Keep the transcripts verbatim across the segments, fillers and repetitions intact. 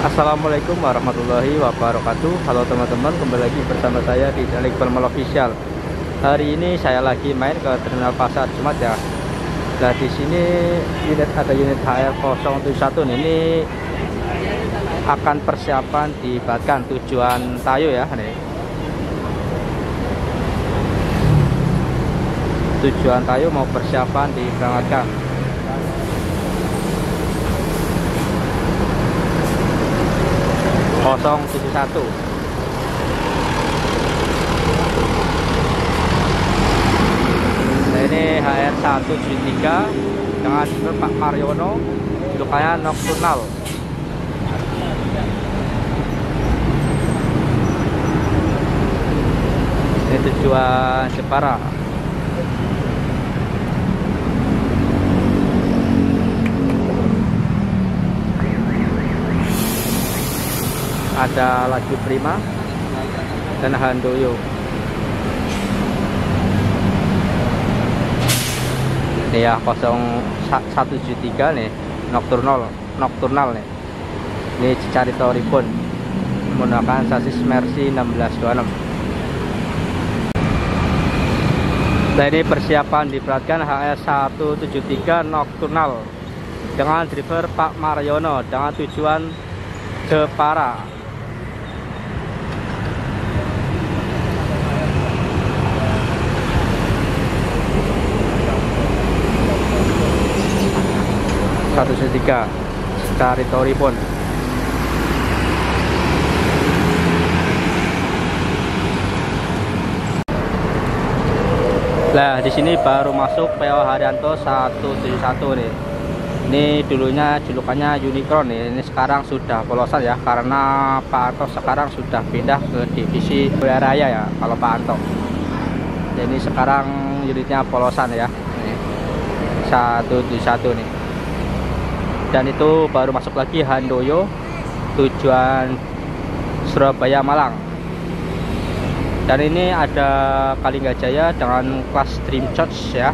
Assalamualaikum warahmatullahi wabarakatuh. Halo teman-teman, kembali lagi bersama saya di IQBAL MAUL Official. Hari ini saya lagi main ke Terminal Pasar Jumat ya. Nah di sini unit ada unit H R nol satu satu ini akan persiapan dibatkan tujuan Tayo ya nih. Tujuan Tayo mau persiapan diberangkatkan. nol tujuh satu Nah ini H R satu tujuh tiga dengan sumber Pak Mariono, judulnya Nocturnal. Ini tujuan Jepara. Ada laju prima dan handoyo. Ini ya nol satu tujuh tiga nih, Nocturnal, Nocturnal nih. Ini Cicarito Ribbon menggunakan sasis Mercy enam belas dua puluh enam. Nah ini persiapan diperhatikan H S satu tujuh tiga Nocturnal dengan driver Pak Mariono dengan tujuan Jepara. satu tiga cari tori pun. Nah, di sini baru masuk P O Haryanto satu tujuh satu nih. Ini dulunya julukannya Unicorn nih. Ini sekarang sudah polosan ya, karena Pak Anto sekarang sudah pindah ke divisi Wilayah Raya ya kalau Pak Anto. Jadi sekarang unitnya polosan ya. satu tujuh satu nih. Dan itu baru masuk lagi handoyo tujuan Surabaya Malang. Dan ini ada Kalingga Jaya dengan kelas Dream Coach ya,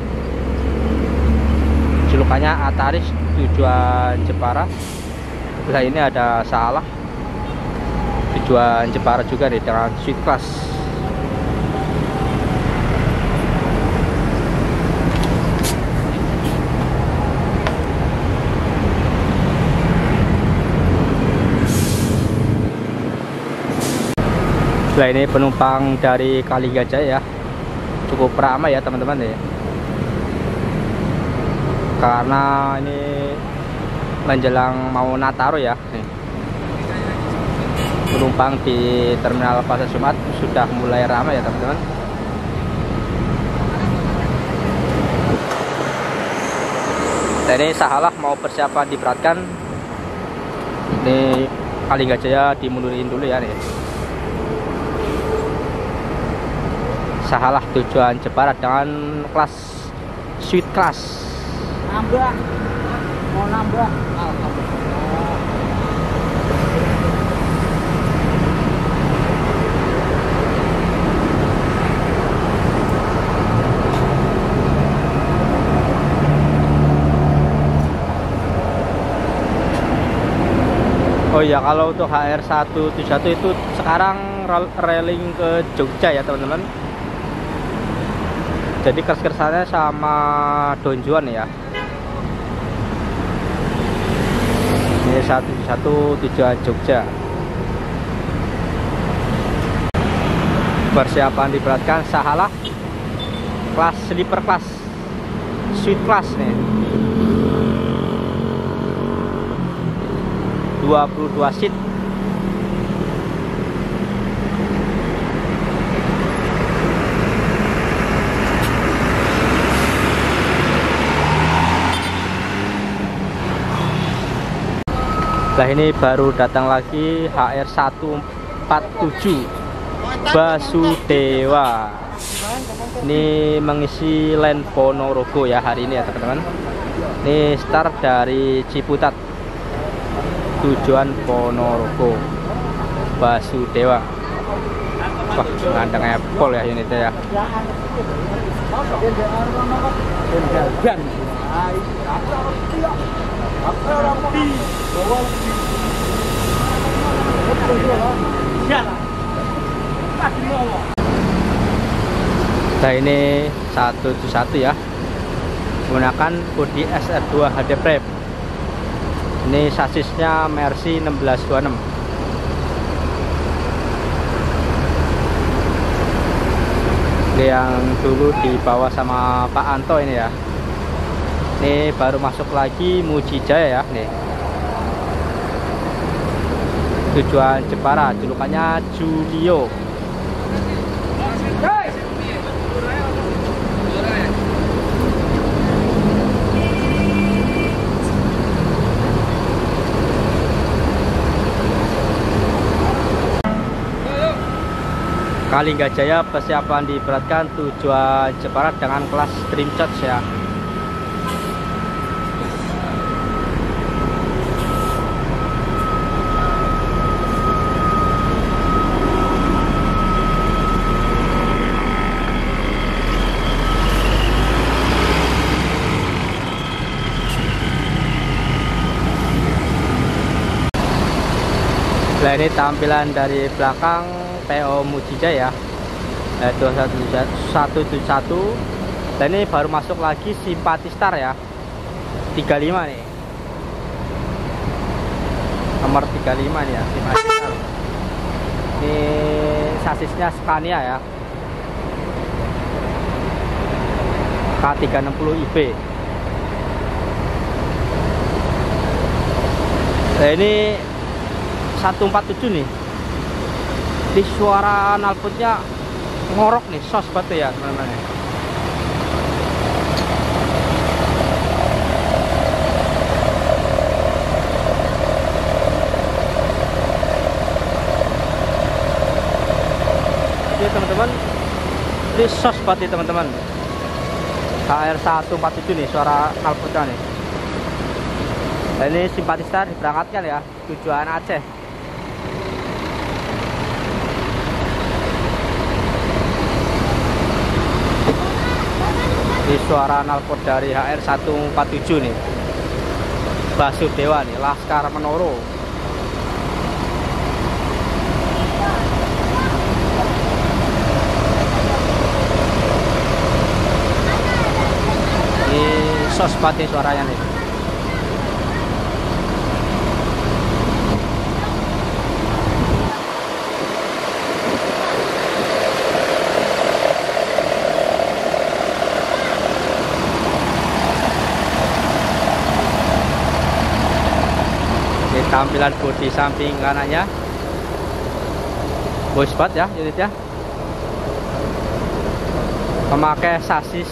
julukannya Ataris, tujuan Jepara. Nah ini ada Salah tujuan Jepara juga nih dengan Sweet Class. Nah ini penumpang dari Kalingga Jaya ya, cukup ramai ya teman-teman ya, karena ini menjelang mau Nataru ya. Penumpang di Terminal Pasar Jumat sudah mulai ramai ya teman-teman. Nah ini Sahalah mau persiapan diberatkan. Ini Kalingga Jaya dimundurin dulu ya nih. Sahalah tujuan Jepara dengan kelas Sweet Class. Nambah, mau nambah. Oh ya, kalau untuk H R satu tujuh satu itu sekarang railing ke Jogja ya teman-teman. Jadi kers-kersannya sama donjuan ya. Ini satu satu tujuan Jogja. Persiapan diberatkan Sahalah kelas sleeper class, Sweet Class nih. dua puluh dua seat. Nah ini baru datang lagi H R satu empat tujuh Basudewa. Ini mengisi line Ponorogo ya hari ini ya teman-teman. Ini start dari Ciputat tujuan Ponorogo Basudewa. Wah ngandang Apple ya unitnya ya. Nah ini satu tujuh satu ya, menggunakan bodi S R dua H D Prep. Ini sasisnya Mercy enam belas dua puluh enam. Ini yang dulu dibawa sama Pak Anto ini ya. Ini baru masuk lagi Muji Jaya ya nih. Tujuan Jepara, julukannya Julio. Kalingga Jaya, persiapan diberatkan tujuan Jepara dengan kelas Dream Coach ya. Nah ini tampilan dari belakang P O Muji Jaya ya, dua satu tujuh satu. Dan ini baru masuk lagi Simpati Star ya, tiga puluh lima nih. Nomor tiga puluh lima nih ya Simpati Star. Ini sasisnya Scania ya, K tiga enam nol I B. Nah ini satu empat tujuh nih. Di suara nalputnya ngorok nih, sos batu ya teman-teman. Oke teman-teman, ini sos batu teman-teman. K R satu empat tujuh nih suara nalputnya nih. Dan ini Simpati Star diberangkatkan ya, tujuan Aceh. Di suara nalpot dari H R satu empat tujuh nih, Basudewa nih, Laskar Menoro. Ini sospati suaranya nih. Tampilan bodi samping kanannya bos bat ya unitnya, memakai sasis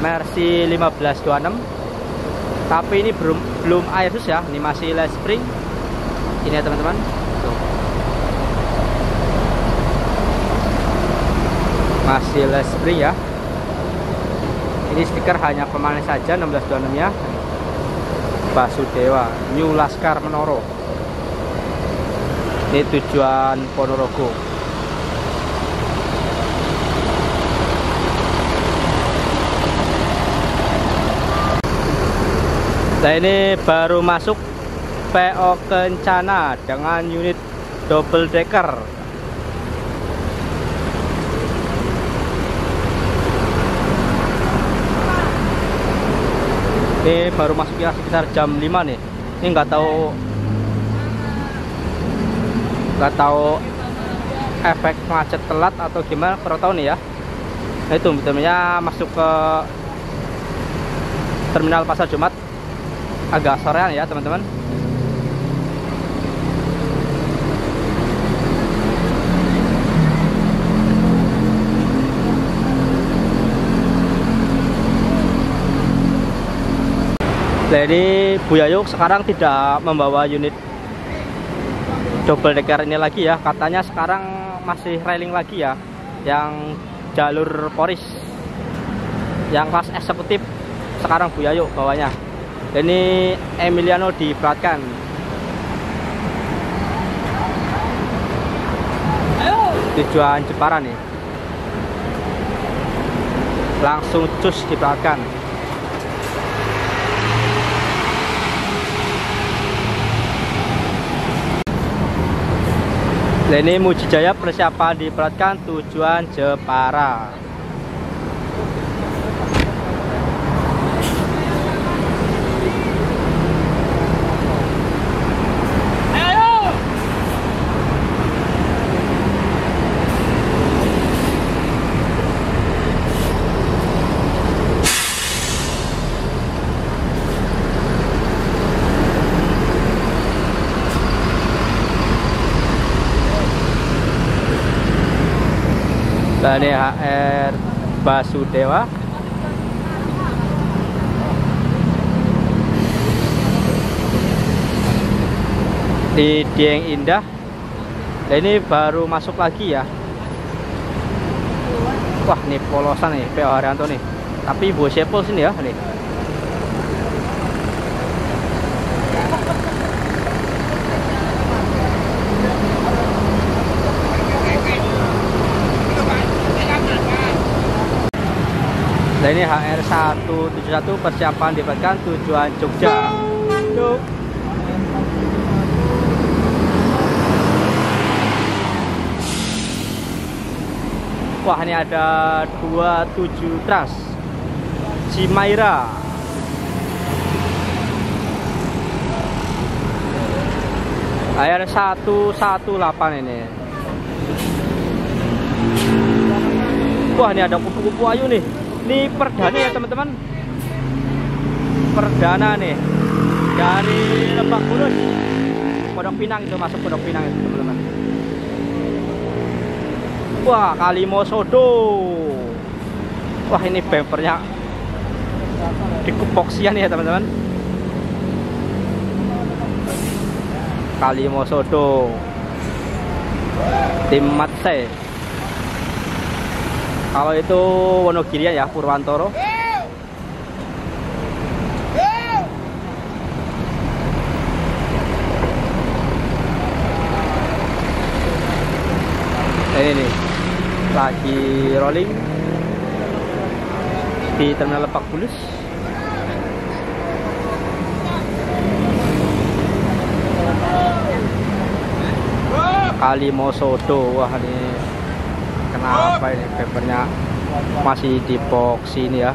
Mercy lima belas dua puluh enam, tapi ini belum belum air sus ya, ini masih light spring ini ya teman-teman. Masih light spring ya, ini stiker hanya pemanis saja enam belas dua puluh enam ya. Basudewa New Laskar Menoro. Ini tujuan Ponorogo. Nah ini baru masuk P O Kencana dengan unit double decker. Ini baru masuk ya sekitar jam lima nih. Ini nggak tahu nggak tahu efek macet telat atau gimana, kurang tahu nih ya. Nah itu betulnya masuk ke Terminal Pasar Jumat agak sorean ya teman-teman. Jadi Bu Yayu sekarang tidak membawa unit double decker ini lagi ya, katanya sekarang masih railing lagi ya, yang jalur Poris, yang kelas eksekutif sekarang Bu Yayu bawanya. Ini Emiliano diberatkan. Tujuan Jepara nih. Langsung cus diberatkan. Nah, ini Muji Jaya persiapan diperatkan tujuan Jepara. Dan ini H R Basudewa. Di Dieng Indah. Dan ini baru masuk lagi ya. Wah, nih polosan nih P O Haryanto nih. Tapi Bu Sepul sini ya nih. Dan ini H R satu tujuh satu persiapan dibuatkan tujuan Jogja. Yuk. Wah, ini ada dua puluh tujuh Tras Cimaira. H R satu satu delapan ini. Wah, ini ada kupu-kupu ayu nih. Ini perdana ya teman-teman, perdana nih dari Pak Bulus, Pondok Pinang itu, masuk Pondok Pinang itu teman-teman. Wah, Kalimosodo. Wah, ini bempernya dikepoksian ya teman-teman. Kalimosodo, tim Aceh. Kalau itu Wonogiri ya, Purwantoro. Ini nih, lagi rolling di terminal Pak Bulus. Kalimosodo, wah ini. Kenapa ini papernya masih di box ini ya?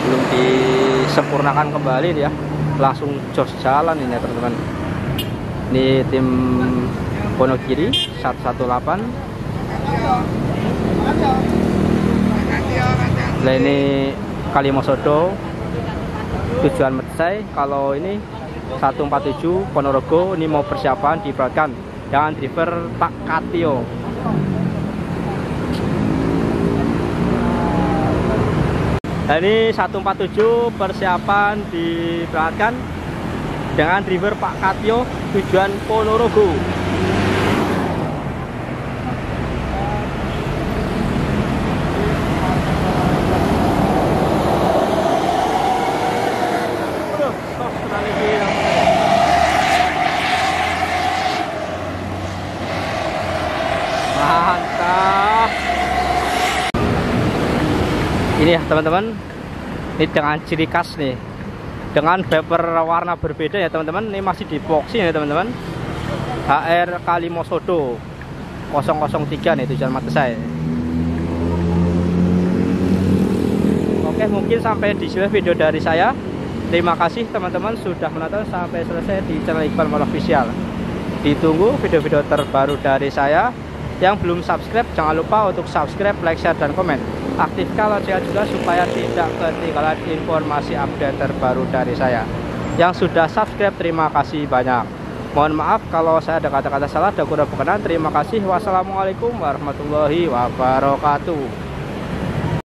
Belum disempurnakan kembali ya, langsung jos jalan ini ya teman-teman. Ini tim Ponokiri satu satu delapan. Nah, ini Kalimosodo tujuan Mercy. Kalau ini satu empat tujuh Ponorogo, ini mau persiapan diberatkan dengan driver Pak Katio. Nah, ini satu empat tujuh persiapan diberatkan dengan driver Pak Katio tujuan Ponorogo. Ini ya teman-teman, ini dengan ciri khas nih, dengan paper warna berbeda ya teman-teman. Ini masih di boxing ya teman-teman. H R Kalimosodo nol nol tiga nih tujuan mata saya. Oke, mungkin sampai di sini video dari saya. Terima kasih teman-teman sudah menonton sampai selesai di channel IQBAL MAUL Official. Ditunggu video-video terbaru dari saya. Yang belum subscribe jangan lupa untuk subscribe, like, share, dan komen. Aktifkan loncengnya juga supaya tidak ketinggalan informasi update terbaru dari saya. Yang sudah subscribe, terima kasih banyak. Mohon maaf kalau saya ada kata-kata salah dan kurang berkenan. Terima kasih. Wassalamualaikum warahmatullahi wabarakatuh.